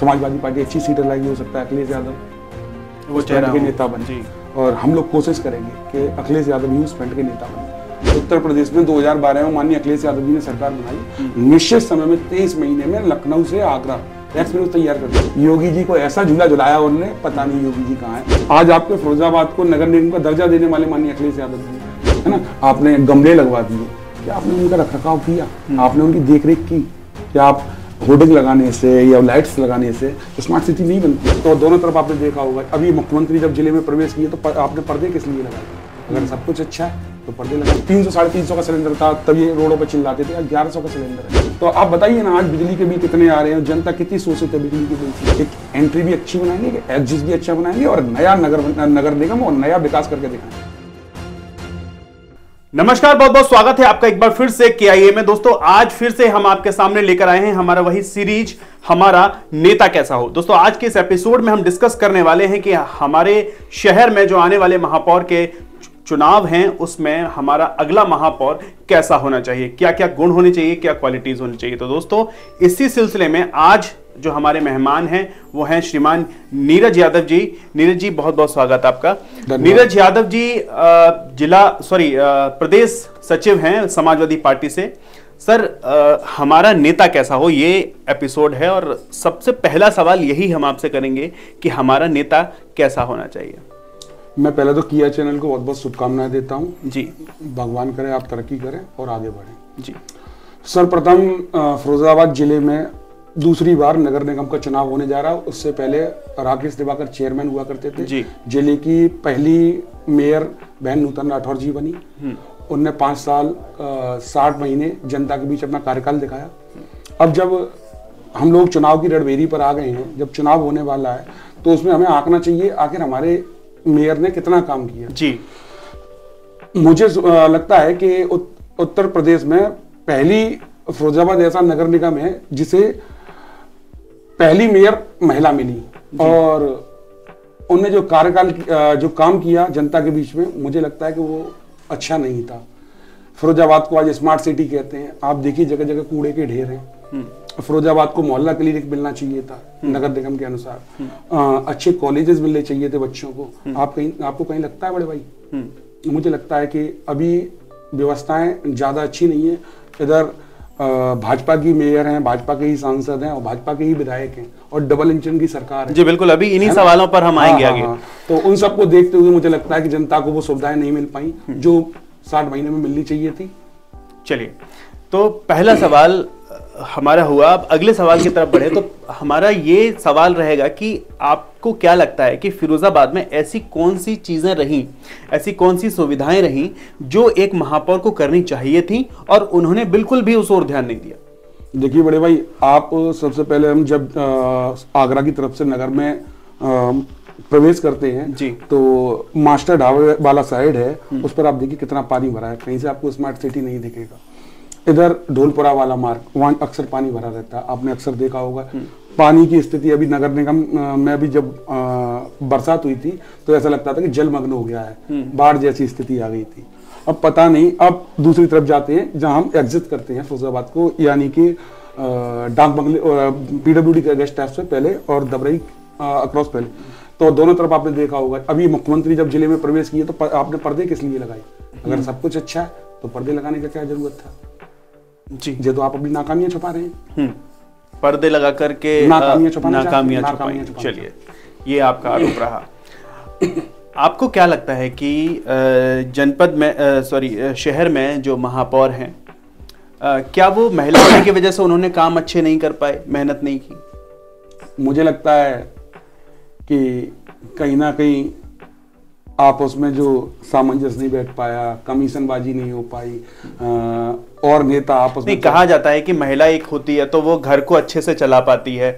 Samajwadi party अच्छी सीटें लाएगी, हो सकता है अखिलेश यादव वो चेहरा के नेता बने, और हम लोग कोशिश करेंगे कि अखिलेश यादव ही उस फ्रंट के नेता बने। उत्तर प्रदेश में 2012 में माननीय अखिलेश यादव जी ने सरकार बनाई, निश्चित समय में 23 महीने में लखनऊ से आगरा एक्सप्रेस तैयार कर दिया। योगी जी को ऐसा झूला झुलाया उन्होंने, पता नहीं योगी जी कहाँ है। आज आपके फिरोजाबाद को नगर निगम का दर्जा देने वाले माननीय अखिलेश यादव जी है ना, आपने गमले लगवा दिए, क्या आपने उनका रखरखाव किया, आपने उनकी देखरेख की? क्या आप होर्डिंग लगाने से या लाइट्स लगाने से स्मार्ट सिटी नहीं बनती? तो दोनों तरफ आपने देखा होगा, अभी मुख्यमंत्री जब जिले में प्रवेश किए तो आपने पर्दे किस लिए लगाए? अगर सब कुछ अच्छा है तो पर्दे लगाए। 300 साढ़े 300 का सिलेंडर था तब ये रोडों पर चिल्लाते थे, 1100 का सिलेंडर है। तो आप बताइए ना, आज बिजली के बिल कितने आ रहे हैं, जनता कितनी सोचते है बिजली के बिल से। एक एंट्री भी अच्छी बनाएंगे, एक एग्जिट भी अच्छा बनाएंगे, और नया नगर निगम और नया विकास करके दिखाएंगे। नमस्कार, बहुत बहुत स्वागत है आपका एक बार फिर से KIA में। दोस्तों आज फिर से हम आपके सामने लेकर आए हैं हमारा वही सीरीज, हमारा नेता कैसा हो। दोस्तों आज के इस एपिसोड में हम डिस्कस करने वाले हैं कि हमारे शहर में जो आने वाले महापौर के चुनाव हैं उसमें हमारा अगला महापौर कैसा होना चाहिए, क्या क्या गुण होने चाहिए, क्या क्वालिटीज होनी चाहिए। तो दोस्तों इसी सिलसिले में आज जो हमारे मेहमान हैं वो हैं श्रीमान नीरज यादव जी। नीरज जी बहुत बहुत स्वागत आपका। नीरज यादव जी प्रदेश सचिव हैं समाजवादी पार्टी से। सर हमारा नेता कैसा हो ये एपिसोड है, और सबसे पहला सवाल यही हम आपसे करेंगे कि हमारा नेता कैसा होना चाहिए। मैं पहले तो KIA चैनल को बहुत बहुत शुभकामनाएं देता हूँ जी, भगवान करे आप तरक्की करें और आगे बढ़ें जी। सर्वप्रथम फिरोजाबाद जिले में दूसरी बार नगर निगम का चुनाव होने जा रहा है, उससे पहले राकेश दिवाकर चेयरमैन हुआ करते थे। जिले की पहली मेयर बहन नूतन राठौर जी बनी, उनने 5 साल 60 महीने जनता के बीच अपना कार्यकाल दिखाया। अब जब हम लोग चुनाव की रणवेदी पर आ गए हैं, जब चुनाव होने वाला है तो उसमें हमें आंकना चाहिए आखिर हमारे मेयर ने कितना काम किया जी। मुझे लगता है कि उत्तर प्रदेश में पहली फिरोजाबाद ऐसा नगर निगम है जिसे पहली मेयर महिला मिली, और उनने जो कार्यकाल जो काम किया जनता के बीच में, मुझे लगता है कि वो अच्छा नहीं था। फिरोजाबाद को आज स्मार्ट सिटी कहते हैं, आप देखिए जगह जगह कूड़े के ढेर हैं। फिरोजाबाद को मोहल्ला क्लिनिक मिलना चाहिए था नगर निगम के अनुसार, अच्छे कॉलेजेस मिलने चाहिए थे बच्चों को। आप कहीं, आपको कहीं लगता है बड़े भाई? मुझे लगता है कि अभी व्यवस्थाएं ज्यादा अच्छी नहीं है। इधर भाजपा की मेयर हैं, भाजपा के ही सांसद हैं और भाजपा के ही विधायक हैं, और डबल इंजन की सरकार है जी। बिल्कुल, अभी इन्हीं सवालों पर हम आएंगे आगे। तो उन सबको देखते हुए मुझे लगता है कि जनता को वो सुविधाएं नहीं मिल पाई जो 60 महीने में मिलनी चाहिए थी। चलिए, तो पहला सवाल हमारा हुआ। अब अगले सवाल की तरफ बढ़े तो हमारा ये सवाल रहेगा कि आपको क्या लगता है कि फिरोजाबाद में ऐसी कौन सी चीज़ें रहीं, ऐसी कौन सी सुविधाएं रहीं जो एक महापौर को करनी चाहिए थी और उन्होंने बिल्कुल भी उस ओर ध्यान नहीं दिया? देखिए बड़े भाई, आप सबसे पहले हम जब आगरा की तरफ से नगर में प्रवेश करते हैं जी, तो मास्टर ढाबे वाला साइड है, उस पर आप देखिए कितना पानी भरा है, कहीं से आपको स्मार्ट सिटी नहीं दिखेगा। इधर ढोलपुरा वाला मार्ग, वहाँ अक्सर पानी भरा रहता है, आपने अक्सर देखा होगा। पानी की स्थिति अभी नगर निगम में भी जब बरसात हुई थी तो ऐसा लगता था कि जलमग्न हो गया है, बाढ़ जैसी स्थिति आ गई थी। अब पता नहीं, अब दूसरी तरफ जाते हैं जहाँ हम एग्जिट करते हैं फिरोजाबाद को, यानी कि डाक बंगले PWD के गेस्ट हाउस से पहले और दबरई अक्रॉस पहले, तो दोनों तरफ आपने देखा होगा। अभी मुख्यमंत्री जब जिले में प्रवेश किए तो आपने पर्दे किस लिए लगाए? अगर सब कुछ अच्छा है तो पर्दे लगाने का क्या जरूरत था जी? ये तो आप अपनी नाकामियां छुपा रहे हैं, पर्दे लगा करके नाकामियां छुपाई। चलिए, ये आपका आरोप रहा। आपको क्या लगता है कि जनपद में शहर में जो महापौर हैं, क्या वो महिला होने की वजह से उन्होंने काम अच्छे नहीं कर पाए, मेहनत नहीं की? मुझे लगता है कि कहीं ना कहीं आपस में जो सामंजस्य नहीं बैठ पाया, कमीशनबाजी नहीं हो पाई, और नेता आपस में। कहा जाता है कि महिला एक होती है तो वो घर को अच्छे से चला पाती है,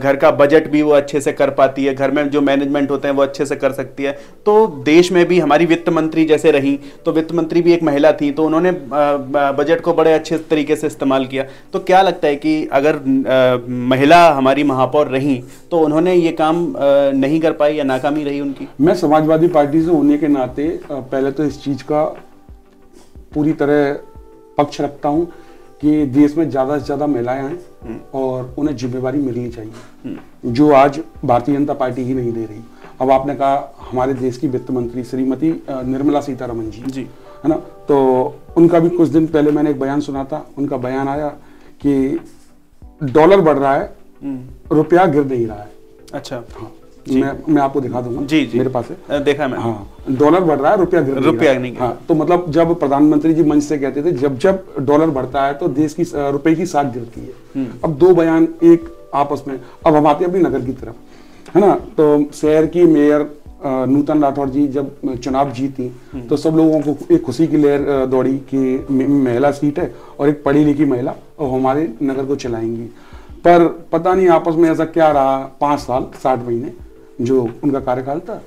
घर का बजट भी वो अच्छे से कर पाती है, घर में जो मैनेजमेंट होते हैं वो अच्छे से कर सकती है। तो देश में भी हमारी वित्त मंत्री जैसे रही, तो वित्त मंत्री भी एक महिला थी, तो उन्होंने बजट को बड़े अच्छे तरीके से इस्तेमाल किया। तो क्या लगता है कि अगर महिला हमारी महापौर रहीं तो उन्होंने ये काम नहीं कर पाई या नाकामी रही उनकी? मैं समाजवादी पार्टी से होने के नाते पहले तो इस चीज़ का पूरी तरह पक्ष रखता हूं कि देश में ज़्यादा से ज़्यादा महिलाएं आएँ और उन्हें जिम्मेदारी मिलनी चाहिए, जो आज भारतीय जनता पार्टी ही नहीं दे रही। अब आपने कहा हमारे देश की वित्त मंत्री श्रीमती निर्मला सीतारमण जी, है ना, तो उनका भी कुछ दिन पहले मैंने एक बयान सुना था। उनका बयान आया कि डॉलर बढ़ रहा है, रुपया गिर नहीं रहा है। अच्छा, हाँ, मैं आपको दिखा दूंगा। जी जी, मेरे पास है, देखा मैं। हाँ, डॉलर बढ़ रहा है, रुपया नहीं। हाँ, तो मतलब जब प्रधानमंत्री जी मंच से कहते थे जब जब डॉलर बढ़ता है तो देश की रुपए की साख गिरती है। अब दो बयान एक आपस में। अब हम आते हैं अपनी नगर की तरफ, है ना, तो शहर की मेयर नूतन राठौड़ जी जब चुनाव जीती तो सब लोगों को एक खुशी की लहर दौड़ी कि महिला सीट है और एक पढ़ी लिखी महिला और हमारे नगर को चलाएंगी। पर पता नहीं आपस में ऐसा क्या रहा, 5 साल 60 महीने जो उनका कार्यकाल था,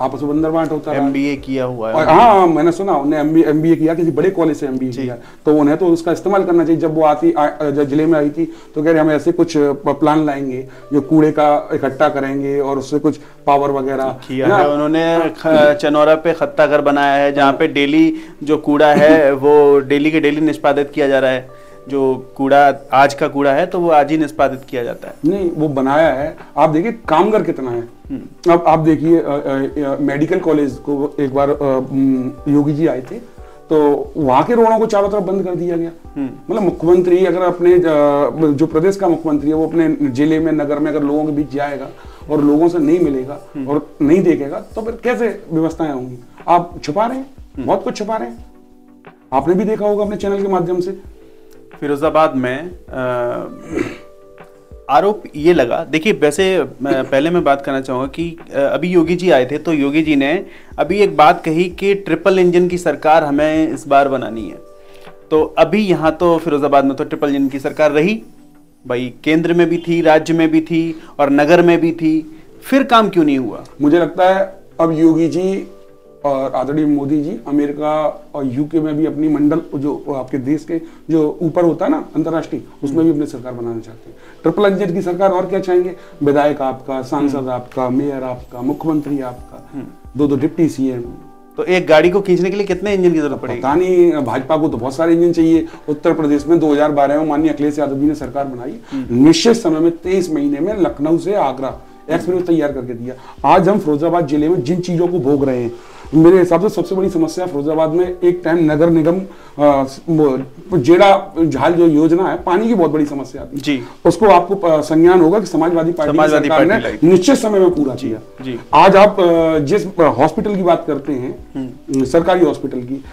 आपस में बंदर बांट होता है। MBA किया हुआ है। हाँ, मैंने सुना उन्हें MBA किया, किसी बड़े कॉलेज से MBA किया, तो उन्हें तो उसका इस्तेमाल करना चाहिए। जब वो आती जब जिले में आई थी तो कह रहे हम ऐसे कुछ प्लान लाएंगे जो कूड़े का इकट्ठा करेंगे और उससे कुछ पावर वगैरह किया है। उन्होंने चनौरा पे खत्ता घर बनाया है जहाँ पे डेली जो कूड़ा है वो डेली के डेली निष्पादित किया जा रहा है। जो कूड़ा आज का कूड़ा है तो वो आज ही निष्पादित किया जाता है। नहीं, वो बनाया है, आप देखिए कामगार कितना है। अब आप देखिए मेडिकल कॉलेज को एक बार योगी जी आए थे तो वहां के रोडों को चारों तरफ बंद कर दिया गया। मतलब मुख्यमंत्री अगर अपने जो प्रदेश का मुख्यमंत्री है वो अपने जिले में नगर में अगर लोगों के बीच जाएगा और लोगों से नहीं मिलेगा और नहीं देखेगा तो फिर कैसे व्यवस्थाएं होंगी। आप छुपा रहे हैं, बहुत कुछ छुपा रहे हैं। आपने भी देखा होगा अपने चैनल के माध्यम से फिरोजाबाद में आरोप ये लगा। देखिए वैसे पहले मैं बात करना चाहूँगा कि अभी योगी जी आए थे तो योगी जी ने अभी एक बात कही कि ट्रिपल इंजन की सरकार हमें इस बार बनानी है। तो अभी यहाँ तो फिरोजाबाद में तो ट्रिपल इंजन की सरकार रही भाई, केंद्र में भी थी, राज्य में भी थी और नगर में भी थी, फिर काम क्यों नहीं हुआ? मुझे लगता है अब योगी जी और आदरणीय मोदी जी अमेरिका और यूके में भी अपनी मंडल जो आपके देश के जो ऊपर होता है ना अंतर्राष्ट्रीय, उसमें भी अपनी सरकार बनाना चाहते हैं। ट्रिपल इंजन की सरकार और क्या चाहेंगे? विधायक आपका, सांसद आपका, मेयर आपका, मुख्यमंत्री आपका, 2-2 डिप्टी CM। तो एक गाड़ी को खींचने के लिए कितने इंजन की जरूरत पड़ेगी? पता नहीं, भाजपा को तो बहुत सारे इंजन चाहिए। उत्तर प्रदेश में 2012 में माननीय अखिलेश यादव जी ने सरकार बनाई, निश्चित समय में 23 महीने में लखनऊ से आगरा एक्सप्रेस तैयार करके दिया। आज हम फिरोजाबाद जिले में जिन चीजों को भोग रहे हैं, मेरे हिसाब से सबसे बड़ी समस्या फिरोजाबाद में एक टाइम नगर निगम जेड़ा झाल जो योजना है, पानी की बहुत बड़ी समस्या आती जी। उसको आपको संज्ञान होगा कि समाजवादी पार्टी ने निश्चित समय में पूरा किया। आज आप जिस हॉस्पिटल की बात करते हैं, सरकारी हॉस्पिटल की,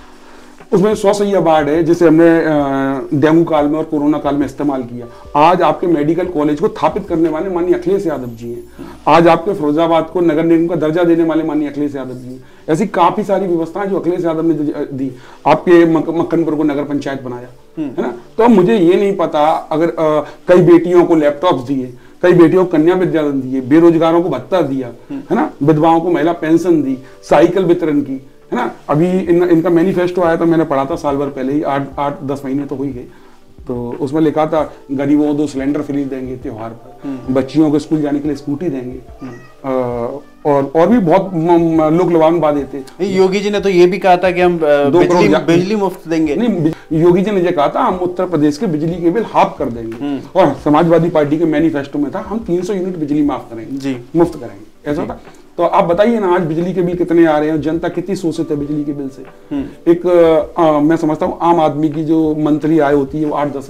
उसमें 100 सैया वार्ड है जिसे हमने डेंगू काल में और कोरोना काल में इस्तेमाल किया। आज आपके मेडिकल कॉलेज को स्थापित करने वाले माननीय अखिलेश यादव जी हैं। आज आपके फिरोजाबाद को नगर निगम का दर्जा देने वाले माननीय अखिलेश यादव जी हैं। ऐसी काफी सारी व्यवस्थाएं जो अखिलेश यादव ने दी। आपके मक्खनपुर को नगर पंचायत बनाया, है ना। तो मुझे ये नहीं पता, अगर कई बेटियों को लैपटॉप दिए, कई बेटियों को कन्या विद्यादान दिए, बेरोजगारों को भत्ता दिया, है ना, विधवाओं को महिला पेंशन दी, साइकिल वितरण की, है ना। अभी इनका मैनिफेस्टो आया था, मैंने पढ़ा था साल भर पहले ही, 8-10 महीने तो हो ही गए। तो उसमें लिखा था गरीबों को 2 सिलेंडर फ्री देंगे त्योहार पर, बच्चियों को स्कूल जाने के लिए स्कूटी देंगे और भी बहुत लोग लुभावन वादे थे। योगी जी ने तो ये भी कहा था कि हम बिजली मुफ्त देंगे। नहीं, योगी जी ने ये कहा था हम उत्तर प्रदेश के बिजली के बिल हाफ कर देंगे और समाजवादी पार्टी के मैनिफेस्टो में था हम 300 यूनिट बिजली माफ करेंगे, मुफ्त करेंगे, ऐसा था। तो आप बताइए ना आज बिजली के बिल कितने आ रहे हैं, जनता कितनी शोषित है बिजली के बिल से। एक मैं समझता हूँ आम आदमी की जो मंथली आय होती है वो 8-10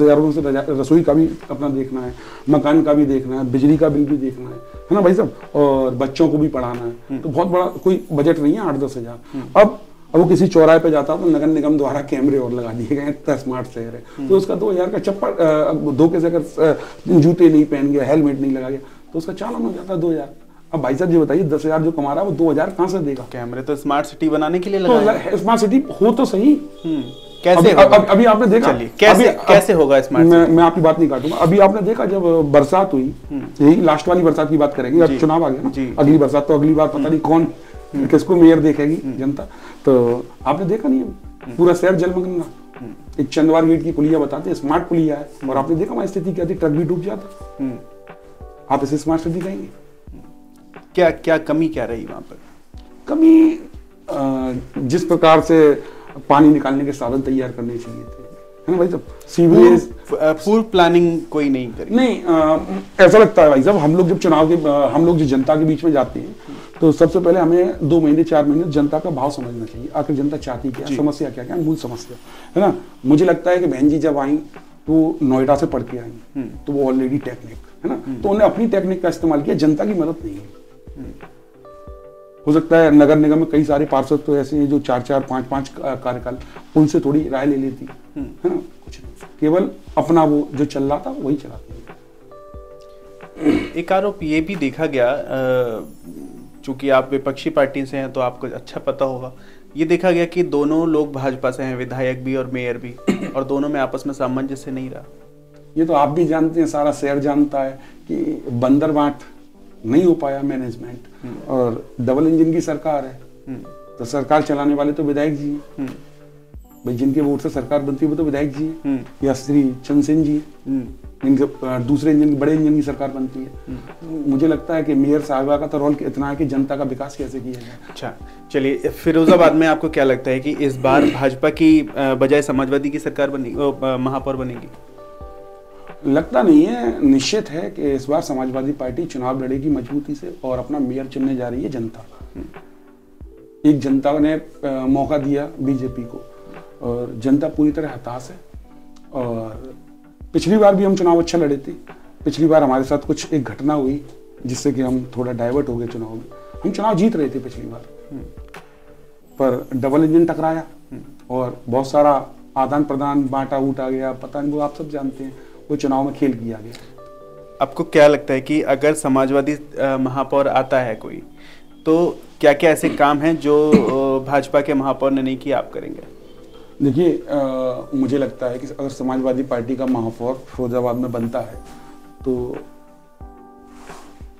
हजार से रसोई का भी अपना देखना है, मकान का भी देखना है, बिजली का बिल भी देखना है ना भाई साहब, और बच्चों को भी पढ़ाना है। तो बहुत बड़ा कोई बजट नहीं है 8-10 हजार। अब वो किसी चौराहे पे जाता है तो नगर निगम द्वारा कैमरे और लगा दिए गए, इतना स्मार्ट शहर है, तो उसका 2000 का चप्पल, धोखे से अगर जूते नहीं पहन गया, हेलमेट नहीं लगा गया तो उसका चालान हो जाता है 2000। अब भाई साहब जी बताइए 10 हजार जो कमा रहा है वो 2000 कहाँ से देगा? कैमरे तो स्मार्ट सिटी बनाने के लिए लगा है। स्मार्ट सिटी हो तो सही, कैसे होगा? अभी आपने देखा कैसे होगा स्मार्ट सिटी? मैं आपकी बात नहीं काटूंगा। अभी आपने देखा जब बरसात हुई, यही लास्ट वाली बरसात की बात करेंगे, अब चुनाव आ गया ना, अगली बरसात तो अगली बार पता नहीं कौन किसको मेयर देखेगी जनता। तो आपने देखा नहीं पूरा शहर जलमग्न था, एक चंदवार गेट की पुलिया बताते स्मार्ट पुलिया है और आपने देखा हमारी स्थिति क्या थी, ट्रक भी डूब जाता। आप इसे स्मार्ट सिटी कहेंगे? क्या क्या कमी क्या रही वहाँ पर? कमी जिस प्रकार से पानी निकालने के साधन तैयार करने चाहिए थे, भाई साहब सीवरेज पूर्व प्लानिंग कोई नहीं करी। नहीं, ऐसा लगता है भाई साहब हम लोग जब चुनाव के हम लोग जो जनता के बीच में जाते हैं तो सबसे पहले हमें 2 महीने 4 महीने जनता का भाव समझना चाहिए। आखिर जनता चाहती क्या, समस्या क्या क्या, मूल समस्या है ना। मुझे लगता है कि बहन जी जब आई तो नोएडा से पढ़ के आई तो वो ऑलरेडी टेक्निक है ना, तो उन्हें अपनी टेक्निक का इस्तेमाल किया, जनता की मदद नहीं। हो सकता है नगर निगम में कई सारे पार्षद तो ऐसे हैं जो 4-4, 5-5 कार्यकाल, उनसे थोड़ी राय ले लेती है ना, कुछ केवल अपना वो जो चल रहा था वही चलाती। एक आरोप ये भी देखा गया, चूंकि आप विपक्षी पार्टी से हैं तो आपको अच्छा पता होगा, ये देखा गया कि दोनों लोग भाजपा से हैं, विधायक भी और मेयर भी, और दोनों में आपस में सामंजस्य नहीं रहा। ये तो आप भी जानते हैं, सारा शहर जानता है कि बंदर बांट नहीं हो पाया मैनेजमेंट, और डबल इंजन की सरकार है तो सरकार चलाने वाले तो विधायक जी हैं भाई, जिनके वोट से सरकार बनती है वो तो विधायक जी हैं या श्री चंद्रसेन जी जिनके दूसरे इंजन, बड़े इंजन की सरकार बनती है। मुझे लगता है कि मेयर साहिबा का तो रोल इतना है कि जनता का विकास कैसे किया जाए। अच्छा चलिए, फिरोजाबाद में आपको क्या लगता है कि इस बार भाजपा की बजाय समाजवादी की सरकार बनेगी, महापौर बनेगी? लगता नहीं है, निश्चित है कि इस बार समाजवादी पार्टी चुनाव लड़ेगी मजबूती से और अपना मेयर चुनने जा रही है जनता। एक जनता ने मौका दिया बीजेपी को और जनता पूरी तरह हताश है। और पिछली बार भी हम चुनाव अच्छा लड़े थे, पिछली बार हमारे साथ कुछ एक घटना हुई जिससे कि हम थोड़ा डाइवर्ट हो गए चुनाव में। हम चुनाव जीत रहे थे पिछली बार, पर डबल इंजन टकराया और बहुत सारा आदान प्रदान बांटा उठा गया, पता नहीं, वो आप सब जानते हैं, वो चुनाव में खेल किया गया। आपको क्या लगता है कि अगर समाजवादी महापौर आता है कोई, तो क्या क्या ऐसे काम हैं जो भाजपा के महापौर ने नहीं किया, आप करेंगे? देखिए, मुझे लगता है कि अगर समाजवादी पार्टी का महापौर फिरोजाबाद में बनता है तो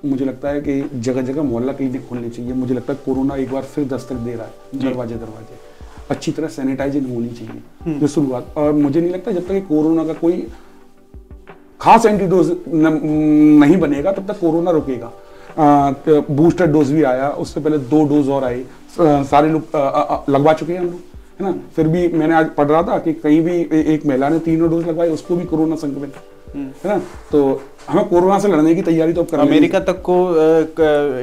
मुझे लगता है कि जगह जगह मोहल्ला क्लिनिक खोलनी चाहिए। मुझे लगता है कोरोना एक बार फिर दस्तक दे रहा है, दरवाजे दरवाजे अच्छी तरह सैनिटाइजिंग होनी चाहिए जो शुरुआत। और मुझे नहीं लगता जब तक कोरोना का कोई खास एंटीडोज नहीं बनेगा तब तक कोरोना रुकेगा। बूस्टर डोज भी आया, उससे पहले 2 डोज और आए, सारे लोग लगवा चुके हैं हम लोग, है ना। फिर भी मैंने आज पढ़ रहा था कि कहीं भी एक महिला ने 3 डोज लगवाए, उसको भी कोरोना संक्रमित है ना। तो हमें कोरोना से लड़ने की तैयारी तो अब अमेरिका तक को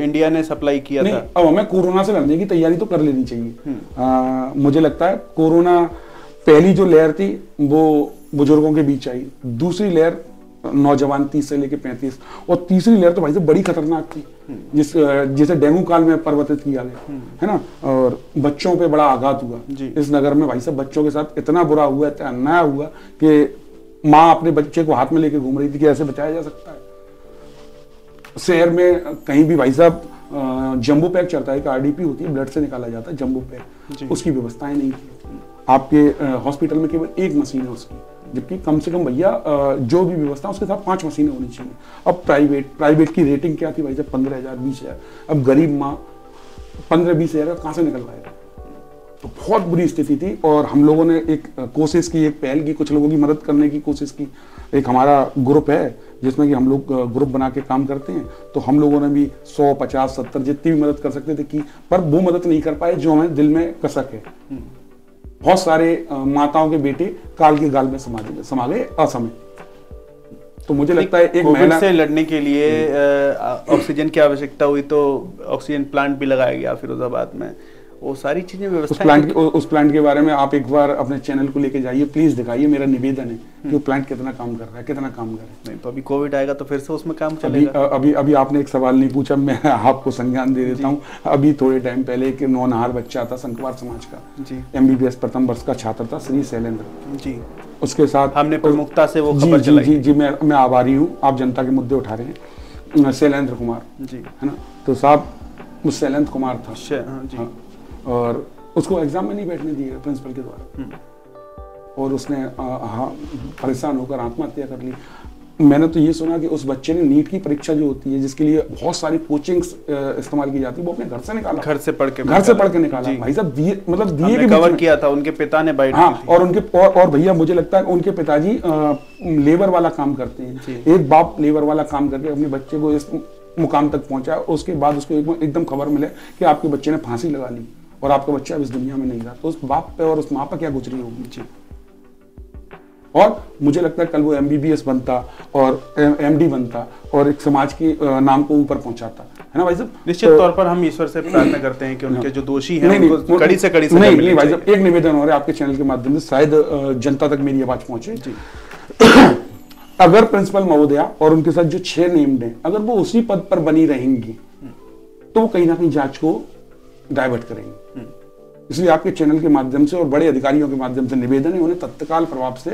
इंडिया ने सप्लाई किया था, अब हमें कोरोना से लड़ने की तैयारी तो कर लेनी चाहिए। मुझे लगता है कोरोना पहली जो लहर थी वो बुजुर्गों के बीच आई, दूसरी लहर नौजवान 30 से लेकर 35, और तीसरी लहर तो भाई से बड़ी खतरनाक थी जिसे डेंगू काल में परिवर्तित किया गया, है ना। और बच्चों पे बड़ा आघात हुआ इस नगर में भाई साहब, बच्चों के साथ इतना बुरा हुआ, इतना अन्याय हुआ कि माँ अपने बच्चे को हाथ में लेके घूम रही थी कि ऐसे बचाया जा सकता है। शहर में कहीं भी भाई साहब जम्बो पैक चलता है, एक RDP होती है, ब्लड से निकाला जाता है जम्बो पैक, उसकी व्यवस्थाएं नहीं थी। आपके हॉस्पिटल में केवल 1 मशीन है उसकी, जबकि कम से कम भैया जो भी व्यवस्था उसके साथ 5 मशीनें होनी चाहिए। अब प्राइवेट की रेटिंग क्या थी भाई जब 15,000 20,000, अब गरीब माँ 15-20 हज़ार कहाँ से निकलवाएगा। तो बहुत बुरी स्थिति थी और हम लोगों ने एक कोशिश की, एक पहल की, कुछ लोगों की मदद करने की कोशिश की। एक हमारा ग्रुप है जिसमें कि हम लोग ग्रुप बना के काम करते हैं, तो हम लोगों ने भी 100, 50, 70 जितनी भी मदद कर सकते थे की, पर वो मदद नहीं कर पाए जो हमें दिल में कसक है। बहुत सारे माताओं के बेटे काल के गाल में समा गए असमय। तो मुझे लगता है एक महिला से लड़ने के लिए ऑक्सीजन की आवश्यकता हुई तो ऑक्सीजन प्लांट भी लगाया गया फिरोजाबाद में, वो सारी चीजें व्यवस्था। उस प्लांट के बारे में आप एक बार अपने चैनल को लेके जाइए, प्लीज दिखाइए, मेरा निवेदन है कि वो प्लांट कितना काम कर रहा है, कितना काम कर रहा है। नहीं तो अभी कोविड आएगा तो फिर से उसमें काम चलेगा। अभी आपने एक सवाल नहीं पूछा, मैं आपको संज्ञान दे देता हूँ। अभी थोड़े टाइम पहले एक नौनहार बच्चा था संकवार समाज का, MBBS प्रथम वर्ष का छात्र था, श्री शैलेंद्र जी, उसके साथ हमने प्रमुखता से वो खबर चलाई। जी जी, मैं आभारी हूँ, आप जनता के मुद्दे उठा रहे हैं। शैलेंद्र कुमार जी, है ना, तो साहब शैलेंद्र कुमार था, और उसको एग्जाम में नहीं बैठने दिया प्रिंसिपल के द्वारा, और उसने परेशान होकर आत्महत्या कर ली। मैंने तो ये सुना कि उस बच्चे ने नीट की परीक्षा जो होती है जिसके लिए बहुत सारी कोचिंग्स इस्तेमाल की जाती है, वो अपने घर से निकाला, घर से पढ़ के निकाला भाई साहब। मतलब दिए के कवर किया था, उनके पिता ने बैठ, हाँ, और उनके और भैया मुझे लगता है उनके पिताजी लेबर वाला काम करते हैं। एक बाप लेबर वाला काम करके अपने बच्चे को इस मुकाम तक पहुंचा, उसके बाद उसको एकदम खबर मिले कि आपके बच्चे ने फांसी लगा ली और आपका बच्चा अब इस दुनिया में नहीं रहा, तो उस बाप पे और उस माँ पे क्या गुजरी होगी। और मुझे लगता है कल वो MBBS बनता और MD बनता और एक समाज के नाम को ऊपर पहुंचाता, है ना भाई साहब। निश्चित तौर पर हम ईश्वर से प्रार्थना करते हैं कि उनके जो दोषी हैं उनको कड़ी से कड़ी सजा मिले। भाई साहब एक निवेदन हो रहा है आपके चैनल के माध्यम से, शायद जनता तक मेरी आवाज पहुंचे। अगर प्रिंसिपल महोदया और उनके साथ जो 6 नेम्ड हैं अगर वो उसी पद पर बनी रहेंगी तो वो कहीं ना कहीं जांच को डाइवर्ट करेंगे। इसलिए आपके चैनल के माध्यम से और बड़े अधिकारियों के माध्यम से निवेदन है उन्हें तत्काल प्रभाव से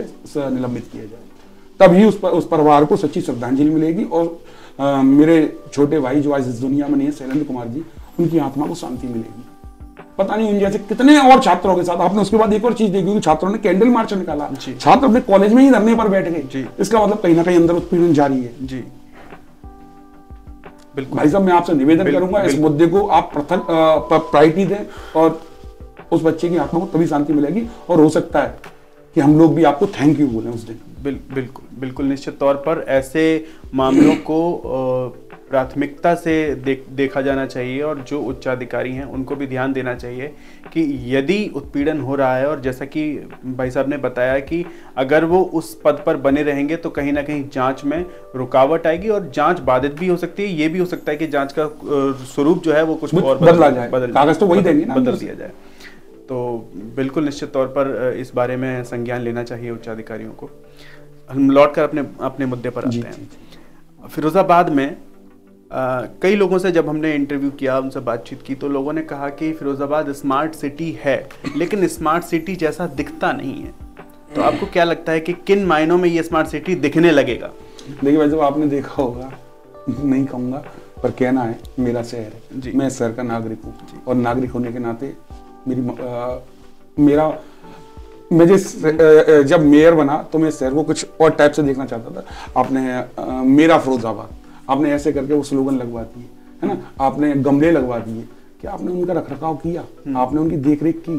निलंबित किया जाए, तभी उस परिवार को सच्ची श्रद्धांजलि मिलेगी। और मेरे छोटे भाई जो आज इस दुनिया में नहीं है, शैलेंद्र कुमार जी, उनकी आत्मा को शांति मिलेगी। पता नहीं उन जैसे कितने और छात्रों के साथ आपने उसके बाद एक और चीज देखी, छात्रों ने कैंडल मार्च निकाला, छात्र अपने कॉलेज में ही धरने पर बैठ गए। इसका मतलब कहीं ना कहीं अंदर उत्पीड़न जारी है। जी बिल्कुल भाई साहब, मैं आपसे निवेदन करूंगा इस मुद्दे को आप प्रायोरिटी दें और उस बच्चे की आत्मा को तभी शांति मिलेगी और हो सकता है कि हम लोग भी आपको थैंक यू बोलें उस दिन। बिल्कुल निश्चित तौर पर ऐसे मामलों को प्राथमिकता से देखा जाना चाहिए और जो उच्चाधिकारी हैं उनको भी ध्यान देना चाहिए कि यदि उत्पीड़न हो रहा है, और जैसा कि भाई साहब ने बताया कि अगर वो उस पद पर बने रहेंगे तो कहीं ना कहीं जांच में रुकावट आएगी और जांच बाधित भी हो सकती है। ये भी हो सकता है कि जांच का स्वरूप जो है वो कुछ और बदल दिया जाए। तो बिल्कुल निश्चित तौर पर इस बारे में संज्ञान लेना चाहिए उच्चाधिकारियों को। हम लौट कर अपने मुद्दे पर आते हैं। फिरोजाबाद में कई लोगों से जब हमने इंटरव्यू किया, उनसे बातचीत की, तो लोगों ने कहा कि फिरोजाबाद स्मार्ट सिटी है लेकिन स्मार्ट सिटी जैसा दिखता नहीं है। तो आपको क्या लगता है कि किन मायनों में ये स्मार्ट सिटी दिखने लगेगा? देखिए भाई साहब, आपने देखा होगा, नहीं कहूँगा पर कहना है, मेरा शहर है जी, मैं शहर का नागरिक हूँ और नागरिक होने के नाते मुझे जब मेयर बना तो मैं शहर को कुछ और टाइप से देखना चाहता था। आपने मेरा फिरोजाबाद आपने ऐसे करके वो स्लोगन लगवा दिए, है ना, आपने गमले लगवा दिए। क्या आपने उनका रखरखाव किया? आपने उनकी देखरेख की?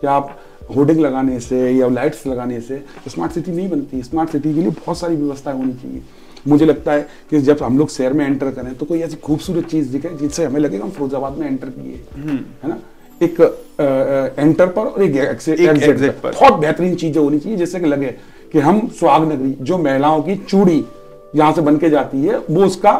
क्या आप होर्डिंग लगाने से या लाइट्स लगाने से स्मार्ट सिटी नहीं बनती? स्मार्ट सिटी के लिए बहुत सारी व्यवस्थाएं होनी चाहिए। मुझे लगता है कि जब हम लोग शहर में एंटर करें तो कोई ऐसी खूबसूरत चीज दिखे जिससे हमें लगेगा हम फिरोजाबाद में एंटर किए, है ना। एक एंटर पर और एक एग्जिट पर बहुत बेहतरीन चीजें होनी चाहिए जिससे कि लगे कि हम सुहाग नगरी, जो महिलाओं की चूड़ी यहाँ से बन के जाती है वो उसका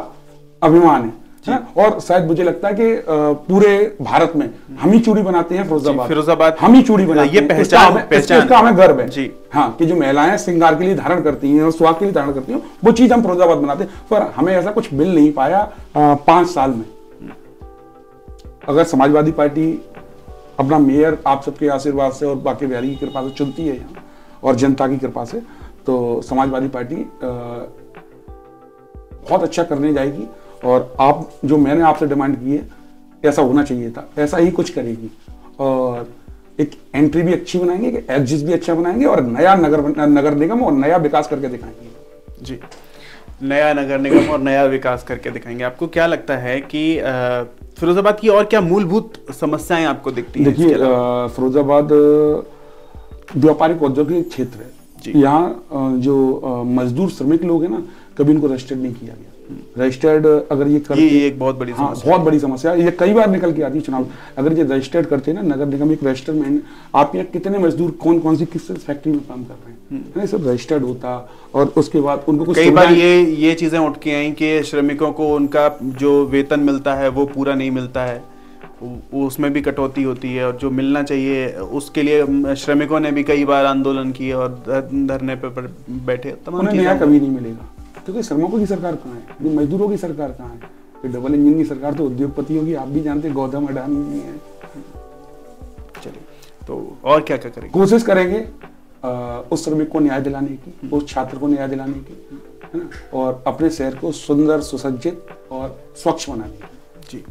अभिमान है। और शायद मुझे लगता है कि पूरे भारत में हम ही चूड़ी बनाते हैं फिरोजाबाद, हम ही चूड़ी बनाते हैं, इसका हमें गर्व है जी। हाँ, कि जो महिलाएं श्रृंगार के लिए धारण करती हैं और स्वाद के लिए धारण करती हैं वो चीज हम फिरोजाबाद बनाते हैं, पर हमें ऐसा कुछ मिल नहीं पाया 5 साल में। अगर समाजवादी पार्टी अपना मेयर आप सबके आशीर्वाद से और बाकी बिहारी की कृपा से चुनती है और जनता की कृपा से, तो समाजवादी पार्टी बहुत अच्छा करने जाएगी और आप जो मैंने आपसे डिमांड की है ऐसा होना चाहिए था, ऐसा ही कुछ करेगी। और एक एंट्री भी अच्छी बनाएंगे, एक एग्जिट भी अच्छा बनाएंगे और नया नगर निगम और नया विकास करके दिखाएंगे जी। नया नगर निगम और नया विकास करके दिखाएंगे। आपको क्या लगता है कि फिरोजाबाद की और क्या मूलभूत समस्याएं आपको दिखती हैं? देखिए, फिरोजाबाद व्यापारिक औद्योगिक क्षेत्र है। यहाँ जो मजदूर श्रमिक लोग हैं ना, कभी इनको रजिस्टर्ड नहीं किया गया। रजिस्टर्ड अगर ये करते, ये एक बहुत बड़ी समस्या, बहुत बड़ी समस्या है। ये कई बार निकल के आती है चुनाव। अगर ये रजिस्टर्ड करते ना, नगर निगम एक रजिस्टर में आप यहाँ कितने मजदूर कौन कौन सी किस फैक्ट्री में काम कर रहे हैं, ये सब रजिस्टर्ड होता और उसके बाद उनको कई बार ये चीजें उठ के आई कि श्रमिकों को उनका जो वेतन मिलता है वो पूरा नहीं मिलता है, उसमें भी कटौती होती है और जो मिलना चाहिए उसके लिए श्रमिकों ने भी कई बार आंदोलन किए और धरने पर बैठे, तमाम चीजें। कभी नहीं मिलेगा क्योंकि श्रमिकों की सरकार कहाँ है, ये मजदूरों की सरकार कहाँ है, ये डबल इंजन की सरकार तो उद्योगपतियों की, आप भी जानते हैं, गौतम अडानी जी है। चलिए, तो और क्या क्या करेंगे? कोशिश करेंगे उस श्रमिक को न्याय दिलाने की, उस छात्र को न्याय दिलाने की, है ना, और अपने शहर को सुंदर, सुसज्जित और स्वच्छ बनाने की जी।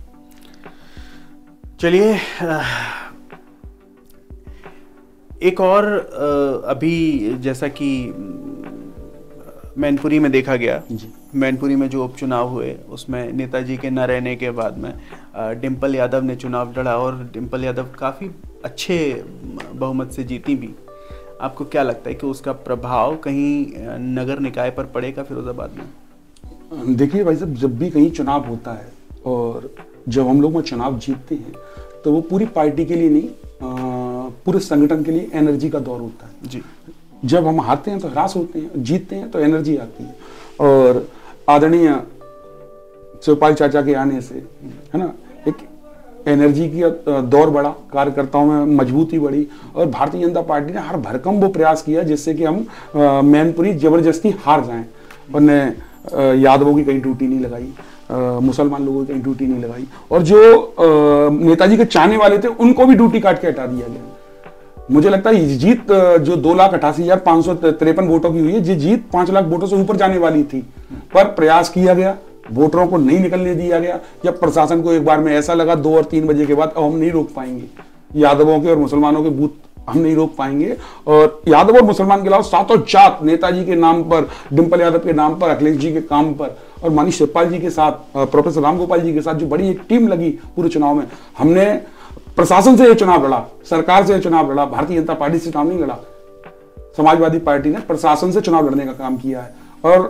चलिए, एक और अभी जैसा कि मैनपुरी में देखा गया, मैनपुरी में जो उपचुनाव हुए उसमें नेताजी के न रहने के बाद में डिम्पल यादव ने चुनाव लड़ा और डिम्पल यादव काफ़ी अच्छे बहुमत से जीती भी। आपको क्या लगता है कि उसका प्रभाव कहीं नगर निकाय पर पड़ेगा फिरोजाबाद में? देखिए भाई साहब, जब भी कहीं चुनाव होता है और जब हम लोग वो चुनाव जीतते हैं तो वो पूरी पार्टी के लिए नहीं, पूरे संगठन के लिए एनर्जी का दौर होता है जी। जब हम हारते हैं तो हरास होते हैं, जीतते हैं तो एनर्जी आती है। और आदरणीय शिवपाल चाचा के आने से है ना एक एनर्जी की दौर बढ़ा, कार्यकर्ताओं में मजबूती बढ़ी और भारतीय जनता पार्टी ने हर भरकम वो प्रयास किया जिससे कि हम मैनपुरी जबरदस्ती हार जाएं। उन्हें यादवों की कहीं ड्यूटी नहीं लगाई, मुसलमान लोगों की ड्यूटी नहीं लगाई और जो नेताजी के चाहने वाले थे उनको भी ड्यूटी काट के हटा दिया गया। मुझे लगता है जीत जो 2,88,553 वोटों की हुई है, ये जीत 5 लाख वोटों से ऊपर जाने वाली थी, पर प्रयास किया गया, वोटरों को नहीं निकलने दिया गया। जब प्रशासन को एक बार में ऐसा लगा 2 और 3 बजे के बाद अब हम नहीं रोक पाएंगे, यादवों के और मुसलमानों के बूथ हम नहीं रोक पाएंगे और यादव और मुसलमान के अलावा सातों जात नेताजी के नाम पर, डिम्पल यादव के नाम पर, अखिलेश जी के काम पर और माननीय शिवपाल जी के साथ, प्रोफेसर रामगोपाल जी के साथ जो बड़ी एक टीम लगी पूरे चुनाव में, हमने प्रशासन से यह चुनाव लड़ा, सरकार से यह चुनाव लड़ा, भारतीय जनता पार्टी से चुनाव नहीं लड़ा। समाजवादी पार्टी ने प्रशासन से चुनाव लड़ने का काम किया है और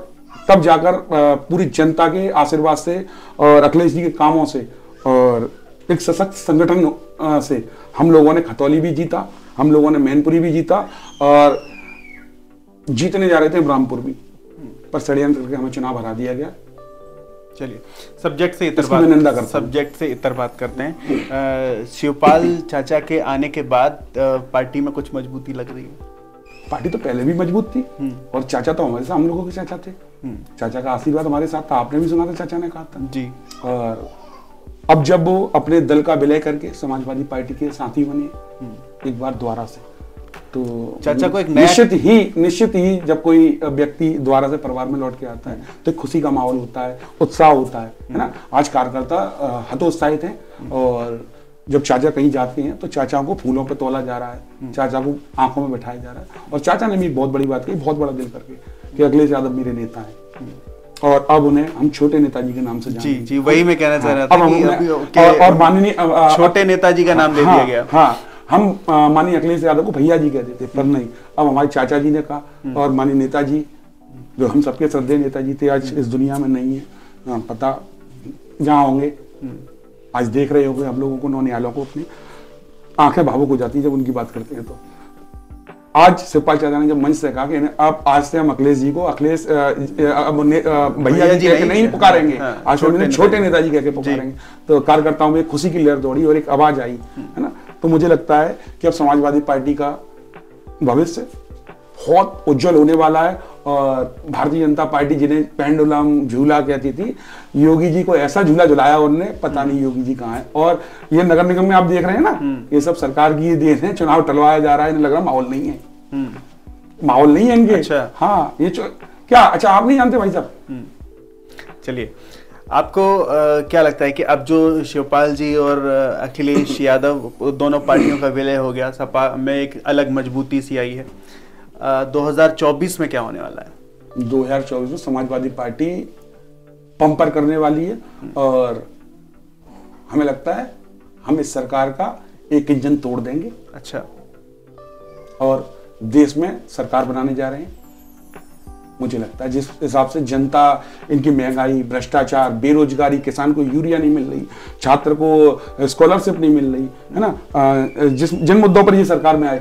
तब जाकर पूरी जनता के आशीर्वाद से और अखिलेश जी के कामों से और एक सशक्त संगठन से हम लोगों ने खतौली भी जीता, हम लोगों ने मैनपुरी भी जीता और जीतने जा रहे थे ब्रह्मपुर भी, पर षड्यंत्र करके हमें चुनाव हरा दिया गया। चलिए सब्जेक्ट से इतर बात करते हैं। शिवपाल चाचा के आने के बाद पार्टी में कुछ मजबूती लग रही है? पार्टी तो पहले भी मजबूत थी और चाचा तो हमारे साथ, हम लोगों के चाचा थे, चाचा का आशीर्वाद हमारे साथ था, आपने भी सुना था चाचा ने कहा था जी। और अब जब वो अपने दल का विलय करके समाजवादी पार्टी के साथी बने एक बार द्वारा से, तो चाचा को एक निश्चित ही जब कोई व्यक्ति द्वारा से परिवार में लौट के आता है तो खुशी का माहौल होता है, उत्साह होता है ना। आज कार्यकर्ता हतोत्साहित हैं और जब चाचा कहीं जाते हैं तो चाचा को फूलों पे तोला जा रहा है, चाचा को आंखों में बैठाया जा रहा है। और चाचा ने भी बहुत बड़ी बात कही, बहुत बड़ा दिल करके, कि अखिलेश यादव मेरे नेता हैं और अब उन्हें हम छोटे नेताजी के नाम से जानते हैं। जी जी वही मैं कहना चाह रहा था। और माननीय छोटे नेताजी का नाम ले दिया गया। हाँ, हम माननीय अखिलेश यादव को भैया जी कहते थे, पर नहीं, अब हमारे चाचा जी ने कहा और माननीय नेताजी जो हम सबके श्रद्धेय नेताजी थे आज इस दुनिया में नहीं है, पता जहाँ होंगे, आज देख रहे होंगे हम लोगों को, नौनियालों को, अपनी आंखें भावुक हो जाती है जब उनकी बात करते हैं। तो आज शिवपाल चाचा ने जब मंच से कहा कि अब आज से हम अखिलेश जी को अखिलेश भैया जी कहकर नहीं पुकारेंगे, आज उन्हें छोटे नेताजी कहकर पुकारेंगे, तो कार्यकर्ताओं में खुशी की लहर दौड़ी और एक आवाज आई है ना। तो मुझे लगता है कि अब समाजवादी पार्टी का भविष्य बहुत उज्जवल होने वाला है और भारतीय जनता पार्टी जिन्हें पेंडुलम झूला कहती थी, योगी जी को ऐसा झूला झुलाया उन्होंने, पता नहीं योगी जी कहाँ है। और ये नगर निगम में आप देख रहे हैं ना, ये सब सरकार की देन है, चुनाव टलवाया जा रहा है, लग रहा माहौल नहीं है, माहौल नहीं है इनके। अच्छा। हाँ ये क्या, अच्छा आप नहीं जानते भाई साहब। चलिए आपको क्या लगता है कि अब जो शिवपाल जी और अखिलेश यादव दोनों पार्टियों का विलय हो गया, सपा में एक अलग मजबूती सी आई है, 2024 में क्या होने वाला है? 2024 में समाजवादी पार्टी पंपर करने वाली है और हमें लगता है हम इस सरकार का एक इंजन तोड़ देंगे। अच्छा। और देश में सरकार बनाने जा रहे हैं। मुझे लगता है जिस हिसाब से जनता, इनकी महंगाई, भ्रष्टाचार, बेरोजगारी, किसान को यूरिया नहीं मिल रही, छात्र को स्कॉलरशिप नहीं मिल रही है ना, जिन मुद्दों पर ये सरकार में आए,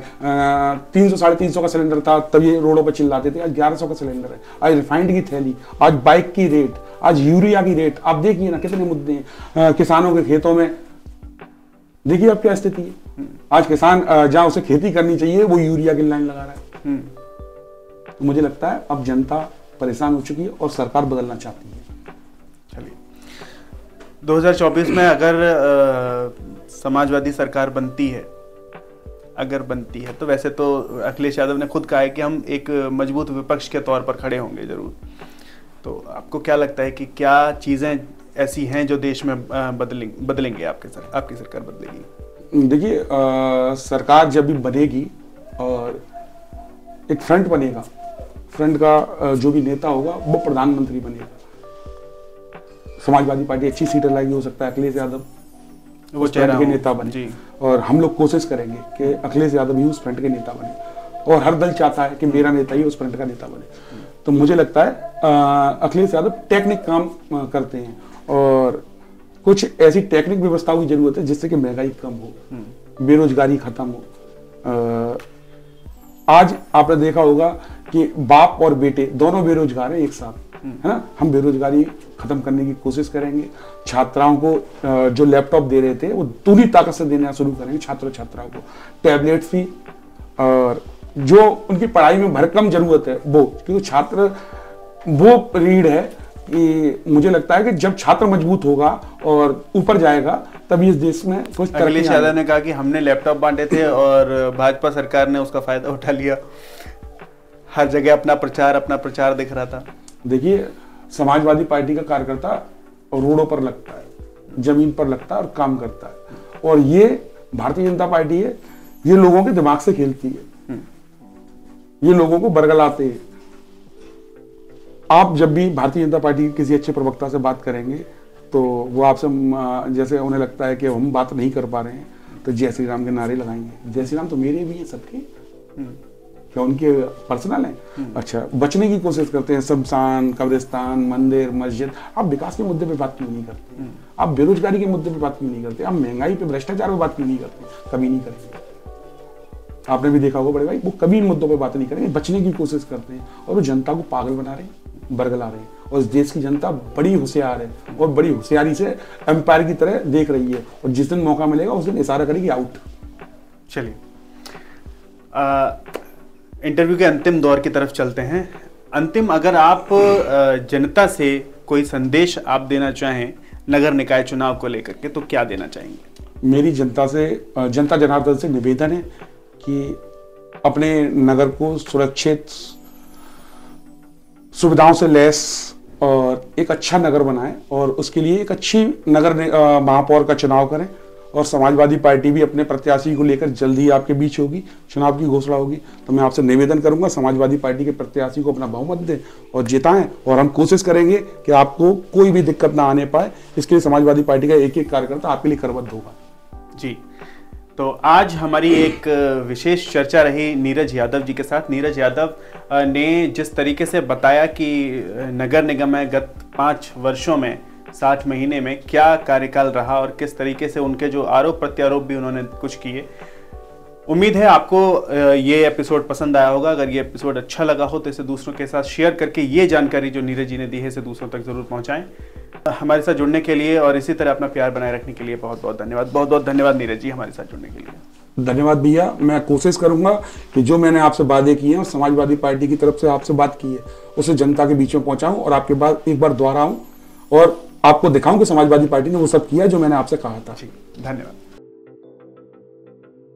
300 साढ़े 300 का सिलेंडर था तब ये रोडों पर चिल्लाते थे, आज 1100 का सिलेंडर है, आज रिफाइंड की थैली, आज बाइक की रेट, आज यूरिया की रेट, आप देखिए ना कितने मुद्दे हैं। किसानों के खेतों में देखिए अब क्या स्थिति है, आज किसान जहाँ उसे खेती करनी चाहिए वो यूरिया की लाइन लगा रहा है। तो मुझे लगता है अब जनता परेशान हो चुकी है और सरकार बदलना चाहती है। चलिए 2024 में अगर समाजवादी सरकार बनती है, अगर बनती है तो, वैसे तो अखिलेश यादव ने खुद कहा है कि हम एक मजबूत विपक्ष के तौर पर खड़े होंगे जरूर, तो आपको क्या लगता है कि क्या चीज़ें ऐसी हैं जो देश में बदलेंगे आपकी सरकार बदलेगी? देखिए सरकार जब भी बनेगी और एक फ्रंट बनेगा, फ्रंट का जो भी नेता होगा वो प्रधानमंत्री बनेगा। समाजवादी पार्टी अच्छी सीटें लाएगी, हो सकता है अखिलेश यादव वो फ्रंट के नेता बने और हम लोग कोशिश करेंगे कि अखिलेश यादव ही उस फ्रंट के नेता बने और हर दल चाहता है कि मेरा नेता ही उस फ्रंट का नेता बने। तो मुझे लगता है अखिलेश यादव टेक्निक काम करते हैं और कुछ ऐसी टेक्निक व्यवस्थाओं की जरूरत है जिससे कि महंगाई कम हो, बेरोजगारी खत्म हो, आज आपने देखा होगा कि बाप और बेटे दोनों बेरोजगार हैं एक साथ, है ना। हम बेरोजगारी खत्म करने की कोशिश करेंगे, छात्राओं को जो लैपटॉप दे रहे थे वो पूरी ताकत से देना शुरू करेंगे, छात्र छात्राओं को टैबलेट्स भी, और जो उनकी पढ़ाई में भरकम जरूरत है वो, क्योंकि छात्र वो रीढ़ है कि मुझे लगता है कि जब छात्र मजबूत होगा और ऊपर जाएगा तभी इस देश में कुछ तरक्की। अखिलेश यादव ने कहा कि हमने लैपटॉप बांटे थे और भाजपा सरकार ने उसका फायदा उठा लिया, हर जगह अपना प्रचार दिख रहा था। देखिए, समाजवादी पार्टी का कार्यकर्ता रोडों पर लगता है, जमीन पर लगता है और काम करता है, और ये भारतीय जनता पार्टी है, ये लोगों के दिमाग से खेलती है, ये लोगों को बरगलाते हैं। आप जब भी भारतीय जनता पार्टी के किसी अच्छे प्रवक्ता से बात करेंगे तो वो आपसे जैसे उन्हें लगता है कि हम बात नहीं कर पा रहे हैं तो जय श्री राम के नारे लगाएंगे। जय श्री राम तो मेरे भी हैं सबके, क्या उनके पर्सनल हैं? अच्छा, बचने की कोशिश करते हैं शमशान, कब्रिस्तान, मंदिर, मस्जिद। आप विकास के मुद्दे पर बात क्यों नहीं करते? आप बेरोजगारी के मुद्दे पर बात क्यों नहीं करते? आप महंगाई पर, भ्रष्टाचार पर बात क्यों नहीं करते? कभी नहीं करेंगे। आपने भी देखा होगा बड़े भाई, वो कभी इन मुद्दों पर बात नहीं करेंगे, बचने की कोशिश करते हैं, और वो जनता को पागल बना रहे हैं, बरगला रहे हैं। और इस देश की जनता बड़ी होशियार है और बड़ी होशियारी से एम्पायर की तरह देख रही है, और जिस दिन मौका मिलेगा उस दिन इशारा करेगी आउट। चलिए, इंटरव्यू के अंतिम दौर की तरफ चलते हैं। अंतिम, अगर आप जनता से कोई संदेश आप देना चाहें नगर निकाय चुनाव को लेकर के तो क्या देना चाहेंगे? मेरी जनता से, जनता जनार्दन से निवेदन है कि अपने नगर को सुरक्षित, सुविधाओं से लैस और एक अच्छा नगर बनाएं, और उसके लिए एक अच्छी नगर महापौर का चुनाव करें। और समाजवादी पार्टी भी अपने प्रत्याशी को लेकर जल्द ही आपके बीच होगी, चुनाव की घोषणा होगी, तो मैं आपसे निवेदन करूंगा समाजवादी पार्टी के प्रत्याशी को अपना बहुमत दें और जिताएं, और हम कोशिश करेंगे कि आपको कोई भी दिक्कत ना आने पाए। इसके लिए समाजवादी पार्टी का एक एक कार्यकर्ता आपके लिए करबद्ध होगा। जी, तो आज हमारी एक विशेष चर्चा रही नीरज यादव जी के साथ। नीरज यादव ने जिस तरीके से बताया कि नगर निगम है गत 5 वर्षों में, 60 महीने में क्या कार्यकाल रहा, और किस तरीके से उनके जो आरोप प्रत्यारोप भी उन्होंने कुछ किए। उम्मीद है आपको ये एपिसोड पसंद आया होगा। अगर ये एपिसोड अच्छा लगा हो तो इसे दूसरों के साथ शेयर करके ये जानकारी जो नीरज जी ने दी है इसे दूसरों तक ज़रूर पहुँचाएँ। हमारे साथ जुड़ने के लिए और इसी तरह अपना प्यार बनाए रखने के लिए बहुत बहुत धन्यवाद। बहुत बहुत धन्यवाद नीरज जी हमारे साथ जुड़ने के लिए। धन्यवाद भैया। मैं कोशिश करूंगा कि जो मैंने आपसे वादे किए हैं और समाजवादी पार्टी की तरफ से आपसे बात की है उसे जनता के बीच में पहुंचाऊं, और आपके बाद एक बार दोहराऊं और आपको दिखाऊं कि समाजवादी पार्टी ने वो सब किया जो मैंने आपसे कहा था। धन्यवाद।